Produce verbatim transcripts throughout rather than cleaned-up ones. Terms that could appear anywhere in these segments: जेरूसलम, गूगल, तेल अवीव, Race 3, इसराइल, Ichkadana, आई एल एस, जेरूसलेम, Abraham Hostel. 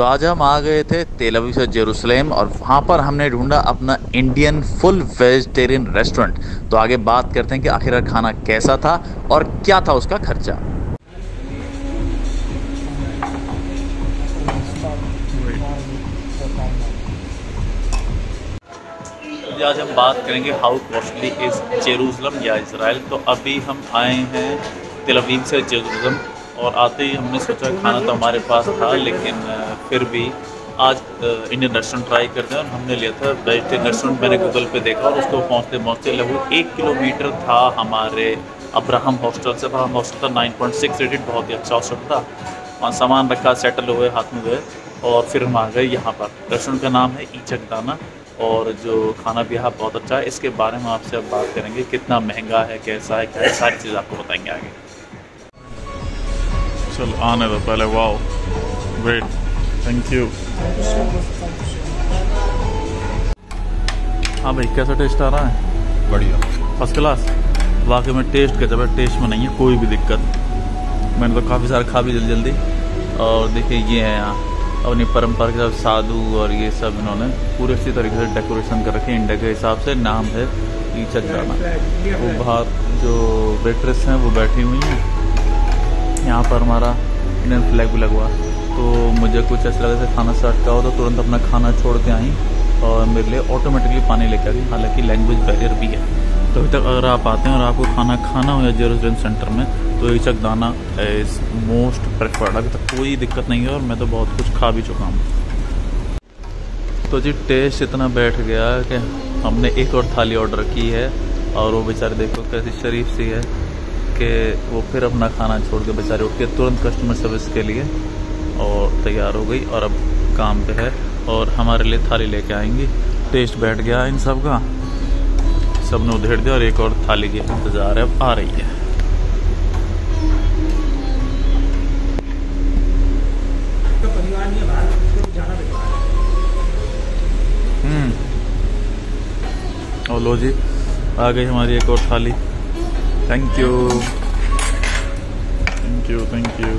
तो आज हम आ गए थे तेल अवीव से जेरूसलेम और वहाँ पर हमने ढूंढा अपना इंडियन फुल वेजिटेरियन रेस्टोरेंट। तो आगे बात करते हैं कि आखिर खाना कैसा था और क्या था उसका खर्चा। आज हम बात करेंगे हाउ कॉस्टली इज जेरूसलम या इसराइल। तो अभी हम आए हैं तेल अवीव से जेरूसलम और आते ही हमने सोचा खाना तो हमारे पास था, लेकिन फिर भी आज इंडियन रेस्टोरेंट ट्राई करते हैं और हमने लिया था वेजिटेरियन रेस्टोरेंट। मैंने गूगल पे देखा और उसको पहुंचते पहुंचते लगभग एक किलोमीटर था हमारे अब्राहम हॉस्टल से। अब्राहम हॉस्टल था नाइन पॉइंट सिक्स रेटेड, बहुत ही अच्छा हॉस्टल था। वहाँ सामान रखा, सेटल हुए, हाथ में गए और फिर हम आ गए यहाँ पर। रेस्टोरेंट का नाम है इचकदाना और जो खाना भी यहाँ बहुत अच्छा है। इसके बारे में आपसे अब बात करेंगे, कितना महंगा है, कैसा है, क्या सारी चीज़ आपको बताएंगे आगे। चल आने दो पहले। Wow great, thank you. हाँ भाई, कैसा टेस्ट आ रहा है? बढ़िया, फर्स्ट क्लास। वाकई में टेस्ट का जब टेस्ट में नहीं है कोई भी दिक्कत। मैंने तो काफ़ी सारा खा भी जल्दी जल्दी। और देखिए ये है यहाँ अपनी परंपरा के साथ साधु और ये सब इन्होंने पूरे अच्छी तरीके से डेकोरेशन कर रखी है इंडिया के हिसाब से। नाम है इचकदाना। वो बाहर जो वेट्रेस हैं वो बैठी हुई हैं। यहाँ पर हमारा इंडियन फ्लैग भी लगवा, तो मुझे कुछ ऐसा लगा जैसे खाना स्टार्ट का हो, तो तुरंत अपना खाना छोड़ के आई और मेरे लिए ऑटोमेटिकली पानी लेकर आई। हालांकि लैंग्वेज बैरियर भी है। तो अभी तक अगर आप आते हैं और आपको खाना खाना हो या जेरूसलम सेंटर में, तो इचकदाना इज़ मोस्ट प्रेफर्ड। अभी तक कोई दिक्कत नहीं है और मैं तो बहुत कुछ खा भी चुका हूँ। तो जी टेस्ट इतना बैठ गया कि हमने एक और थाली ऑर्डर की है और वो बेचारे देखो कैसी शरीफ सी है कि वो फिर अपना खाना छोड़ के बेचारे उठ के तुरंत कस्टमर सर्विस के लिए और तैयार हो गई और अब काम पे है और हमारे लिए थाली लेके आएंगी। टेस्ट बैठ गया इन सब का, सब ने उधेड़ दिया और एक और थाली के इंतज़ार है, अब आ रही है। हम्म और लो जी आ गई हमारी एक और थाली। Thank you thank you thank you.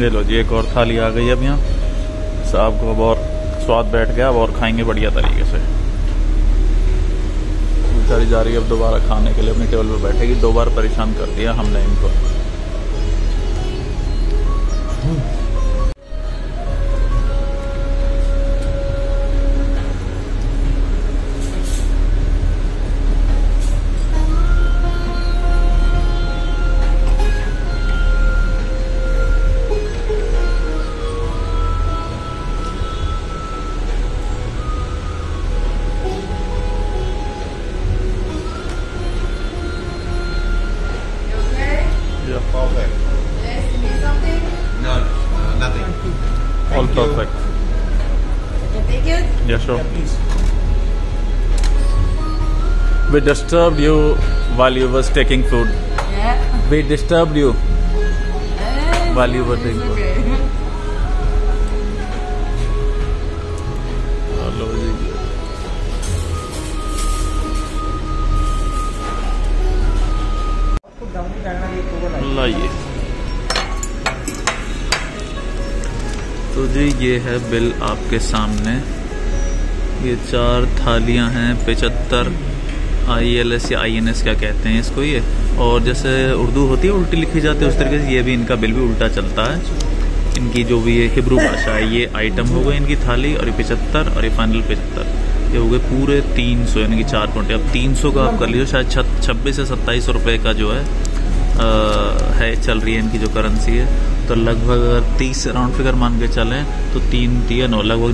ये लो जी एक और थाली आ गई। अब यहाँ साहब को बहुत स्वाद बैठ गया, अब और खाएंगे बढ़िया तरीके से। सारी जा रही है अब दोबारा खाने के लिए, अपने टेबल पर बैठेगी। दो बार परेशान कर दिया हमने इनको। We disturbed you while you was taking food. Yeah. We disturbed you yeah, while you were taking okay. food. Hello, Allah ye. तो जी ये है बिल आपके सामने। ये चार थालियां हैं, पचहत्तर आई एल एस या आई एन एस क्या कहते हैं इसको ये। और जैसे उर्दू होती है उल्टी लिखी जाती है, उस तरीके से ये भी इनका बिल भी उल्टा चलता है। इनकी जो भी ये हिब्रू भाषा है, ये आइटम हो गई इनकी थाली और ये पचहत्तर और ये फाइनल पचहत्तर, ये हो गए पूरे तीन सौ यानी कि चार घंटे। अब तीन सौ का आप कर लीजिए, शायद छब्बीस या सत्ताईस सौ रुपये का जो है आ, है चल रही है इनकी जो करेंसी है। तो लगभग अगर तीस राउंड फिगर मान के चलें तो तीन तीन नौ लगभग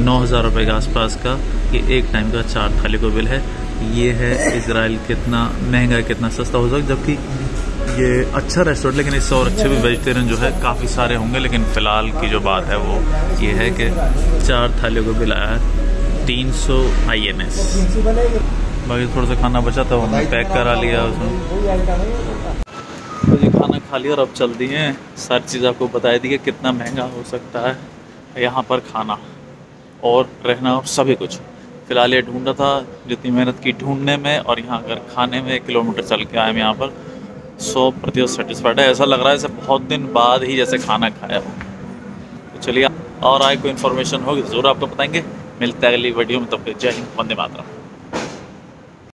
नौ हज़ार रुपये के आसपास का ये एक टाइम का चार थाली का बिल है। ये है इसराइल, कितना महंगा कितना सस्ता हो सकता, जबकि ये अच्छा रेस्टोरेंट, लेकिन इससे और अच्छे भी वेजिटेरियन जो है काफ़ी सारे होंगे। लेकिन फ़िलहाल की जो बात है वो ये है कि चार थालियों को बिल आया है तीन सौ आई एन एस। बाकी थोड़ा सा खाना बचा था हमने पैक करा लिया उसमें। तो ये खाना खा लिया और अब चल दिए। सारी चीज़ आपको बताई दी है कितना महंगा हो सकता है यहाँ पर खाना और रहना और सभी कुछ। फ़िलहाल ये ढूंढा था, जितनी मेहनत की ढूंढने में और यहाँ अगर खाने में। एक किलोमीटर चल के आए हम यहाँ पर सौ प्रतिशत सेटिस्फाइड है। ऐसा लग रहा है जैसे बहुत दिन बाद ही जैसे खाना खाया हो। तो चलिए, और आए कोई इन्फॉर्मेशन होगी ज़रूर आपको बताएंगे। मिलते हैं अगली वीडियो में, तब तक जय हिंद, वंदे मातरम।